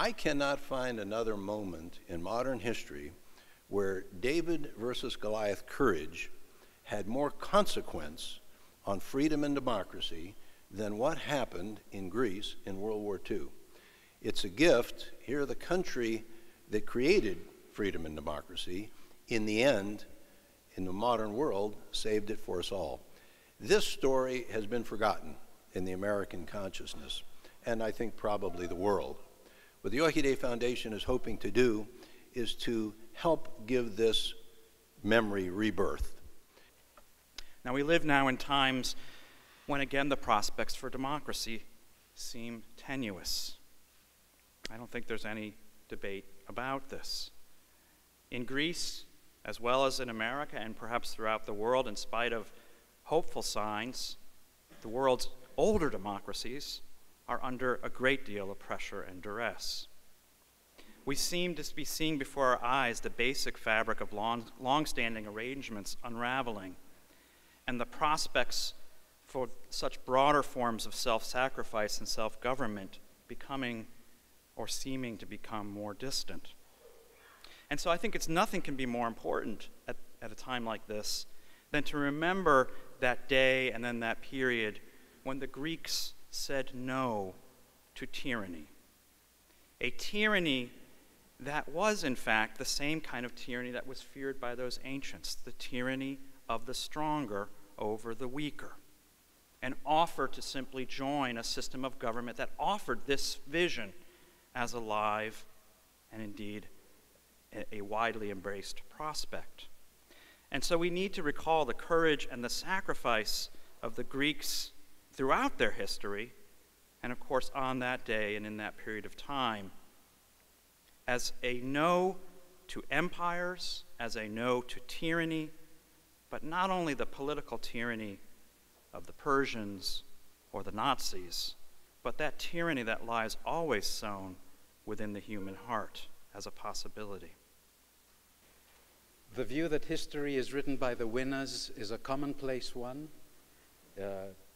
I cannot find another moment in modern history where David versus Goliath courage had more consequence on freedom and democracy than what happened in Greece in World War II. It's a gift. Here, the country that created freedom and democracy, in the end, in the modern world, saved it for us all. This story has been forgotten in the American consciousness, and I think probably the world. What the Oxi Day Foundation is hoping to do is to help give this memory rebirth. Now, we live now in times when again the prospects for democracy seem tenuous. I don't think there's any debate about this. In Greece, as well as in America and perhaps throughout the world, in spite of hopeful signs, the world's older democracies are under a great deal of pressure and duress. We seem to be seeing before our eyes the basic fabric of long-standing arrangements unraveling, and the prospects for such broader forms of self-sacrifice and self-government becoming or seeming to become more distant. And so I think nothing can be more important at a time like this than to remember that day and then that period when the Greeks said no to tyranny. A tyranny that was, in fact, the same kind of tyranny that was feared by those ancients, the tyranny of the stronger over the weaker. An offer to simply join a system of government that offered this vision as a live and indeed a widely embraced prospect. And so we need to recall the courage and the sacrifice of the Greeks throughout their history, and of course on that day and in that period of time, as a no to empires, as a no to tyranny, but not only the political tyranny of the Persians or the Nazis, but that tyranny that lies always sown within the human heart as a possibility. The view that history is written by the winners is a commonplace one.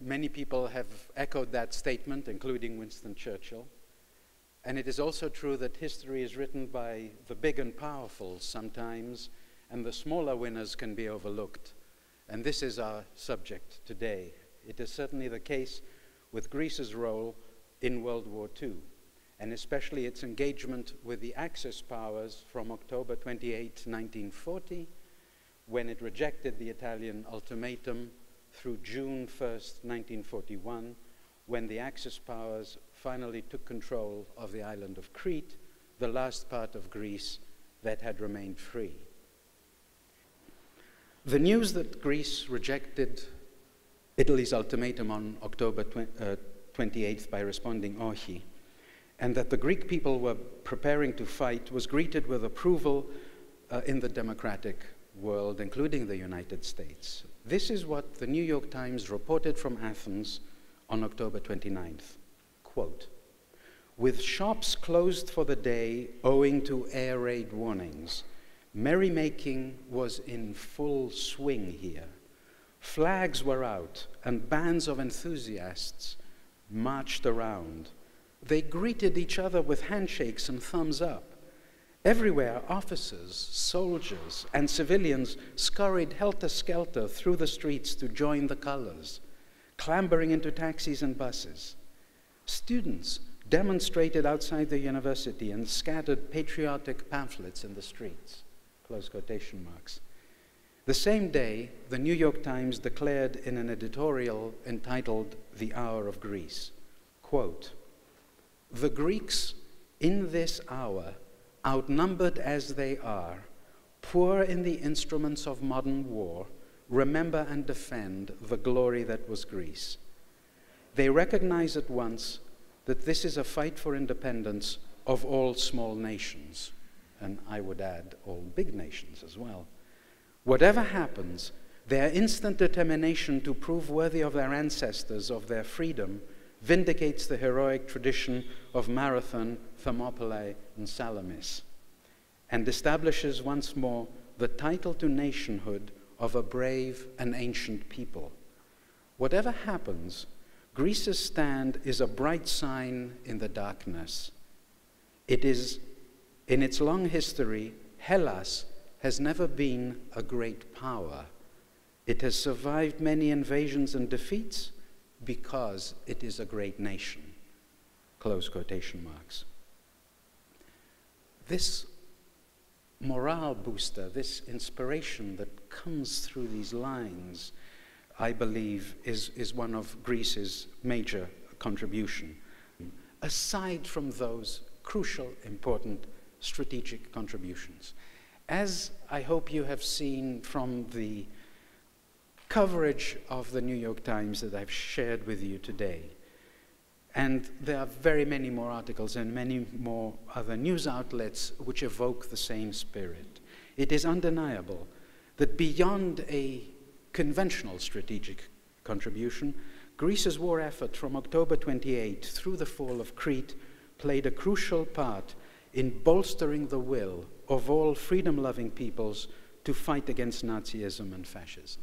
Many people have echoed that statement, including Winston Churchill. And it is also true that history is written by the big and powerful sometimes, and the smaller winners can be overlooked. And this is our subject today. It is certainly the case with Greece's role in World War II, and especially its engagement with the Axis powers from October 28, 1940, when it rejected the Italian ultimatum, through June 1, 1941, when the Axis powers finally took control of the island of Crete, the last part of Greece that had remained free. The news that Greece rejected Italy's ultimatum on October 28th by responding Oxi, and that the Greek people were preparing to fight, was greeted with approval in the democratic world, including the United States. This is what the New York Times reported from Athens on October 29th. Quote, "With shops closed for the day owing to air raid warnings, merrymaking was in full swing here. Flags were out, and bands of enthusiasts marched around. They greeted each other with handshakes and thumbs up. Everywhere, officers, soldiers, and civilians scurried helter-skelter through the streets to join the colors, clambering into taxis and buses. Students demonstrated outside the university and scattered patriotic pamphlets in the streets." Close quotation marks. The same day, the New York Times declared in an editorial entitled "The Hour of Greece," quote, "The Greeks in this hour, outnumbered as they are, poor in the instruments of modern war, remember and defend the glory that was Greece. They recognize at once that this is a fight for independence of all small nations," and I would add all big nations as well. "Whatever happens, their instant determination to prove worthy of their ancestors, of their freedom, vindicates the heroic tradition of Marathon, Thermopylae, and Salamis, and establishes once more the title to nationhood of a brave and ancient people. Whatever happens, Greece's stand is a bright sign in the darkness. It is, in its long history, Hellas has never been a great power. It has survived many invasions and defeats because it is a great nation. Close quotation marks. This morale booster, this inspiration that comes through these lines, I believe, is one of Greece's major contribution, aside from those crucial, important, strategic contributions. As I hope you have seen from the coverage of the New York Times that I've shared with you today, and there are very many more articles and many more other news outlets which evoke the same spirit, it is undeniable that beyond a conventional strategic contribution, Greece's war effort from October 28 through the fall of Crete played a crucial part in bolstering the will of all freedom-loving peoples to fight against Nazism and fascism.